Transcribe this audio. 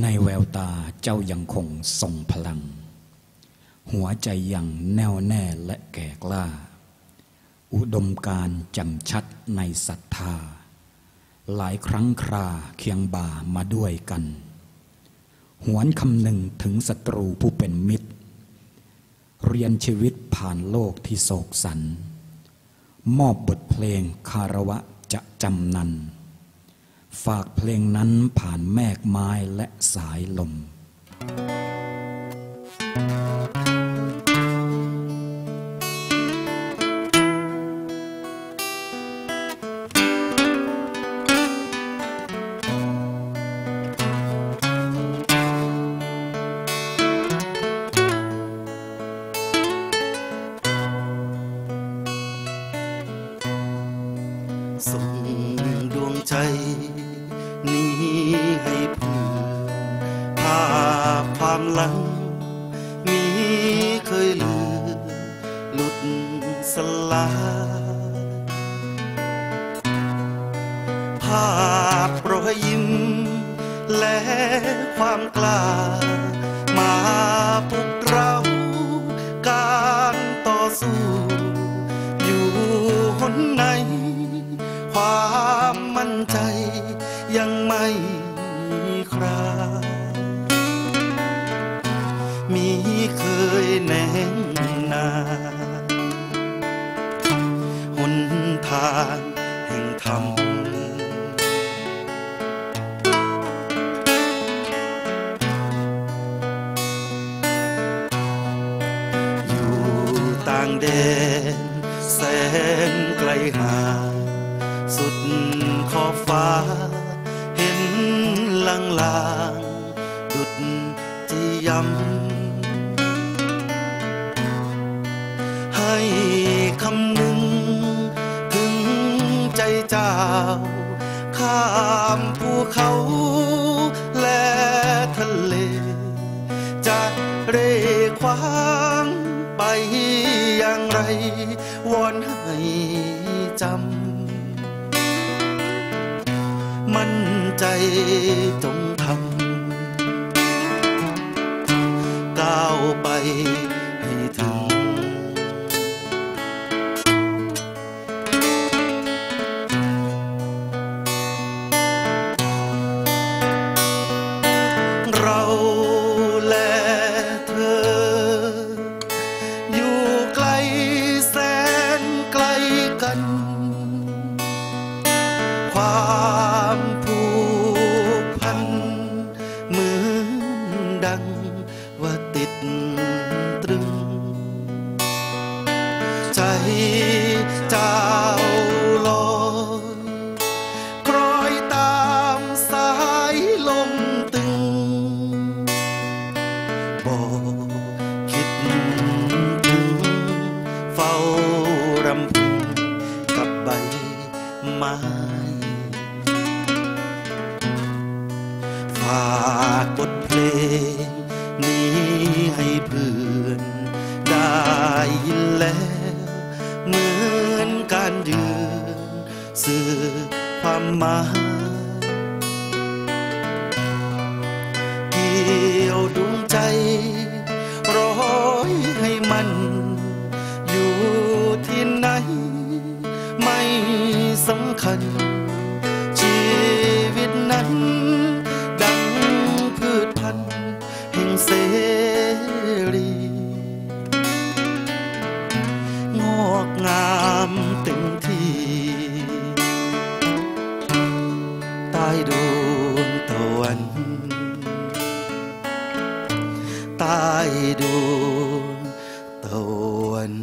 ในแววตาเจ้ายังคงทรงพลังหัวใจยังแน่วแน่และแก่กล้าอุดมการณ์แจ่มชัดในศรัทธาหลายครั้งคราเคียงบ่ามาด้วยกันหวนคำนึงถึงศัตรูผู้เป็นมิตรเรียนชีวิตผ่านโลกที่โศกสันมอบบทเพลงคารวะจะจำนันฝากเพลงนั้นผ่านแมกไม้และสายลมส่งดวงใจนี้ให้พึ่งภาพความหลังมีเคยลืมหลุดสลายภาพรอยยิ้มและความกล้ามาปลุกเราการต่อสู้อยู่หนในความมั่นใจยังไม่มีครามีเคยแน่นหนาหนทางแห่งธรรมอยู่ต่างแดนแสนไกลห่างสุดขอบฟ้าเห็นลางๆดุจจะย้ำให้คำนึงถึงใจเจ้าข้ามภูเขาและทะเลจะเร่คว้างไปอย่างไรวอนให้จำมั่นใจจงทำก้าวไปให้ถึงเราและเธออยู่ไกลแสนไกลกันความผูกพันเหมือนดังว่าติดตรึงใจเจ้าลอยคล้อยตามสายลมตึงบอกคิดถึงเฝ้ารำพึงกับใบไม้ฝากบทเพลงนี้ให้เพื่อนได้ยินแล้วเหมือนการยืนสื่อความหมายเกี่ยวดวงใจร้อยให้มันอยู่ที่ไหนไม่สำคัญชีวิตนั้นเสรีงอกงามเต็มที่ใต้ดวงตะวันใต้ดวงตะวัน